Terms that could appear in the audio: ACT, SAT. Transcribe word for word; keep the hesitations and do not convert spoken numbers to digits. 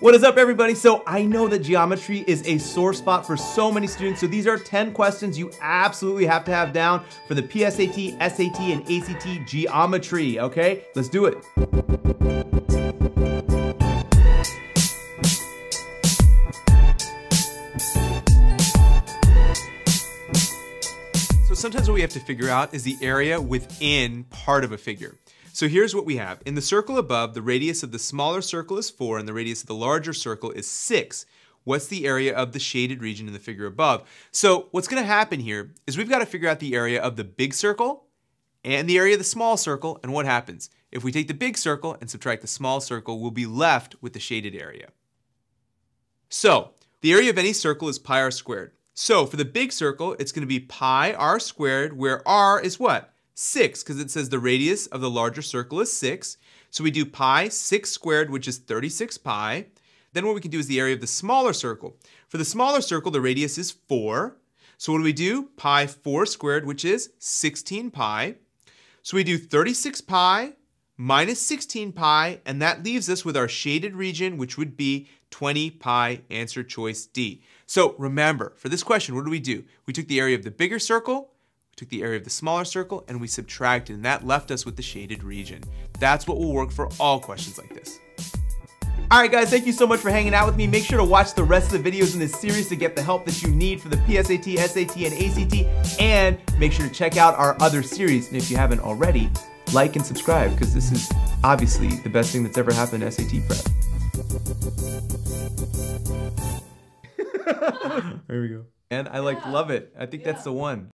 What is up, everybody? So I know that geometry is a sore spot for so many students, so these are ten questions you absolutely have to have down for the P S A T, S A T, and A C T geometry, okay? Let's do it. So sometimes what we have to figure out is the area within part of a figure. So here's what we have. In the circle above, the radius of the smaller circle is four and the radius of the larger circle is six. What's the area of the shaded region in the figure above? So what's gonna happen here is we've gotta figure out the area of the big circle and the area of the small circle, and what happens? If we take the big circle and subtract the small circle, we'll be left with the shaded area. So the area of any circle is pi r squared. So for the big circle, it's gonna be pi r squared, where r is what? six, because it says the radius of the larger circle is six. So we do pi six squared, which is thirty-six pi. Then what we can do is the area of the smaller circle. For the smaller circle, the radius is four. So what do we do? Pi four squared, which is sixteen pi. So we do thirty-six pi minus sixteen pi, and that leaves us with our shaded region, which would be twenty pi, answer choice D. So remember, for this question, what do we do? We took the area of the bigger circle, took the area of the smaller circle, and we subtracted, and that left us with the shaded region. That's what will work for all questions like this. All right, guys, thank you so much for hanging out with me. Make sure to watch the rest of the videos in this series to get the help that you need for the P S A T, S A T, and A C T, and make sure to check out our other series. And if you haven't already, like and subscribe, because this is obviously the best thing that's ever happened to S A T prep. There we go. And I like, yeah. Love it. I think yeah. That's the one.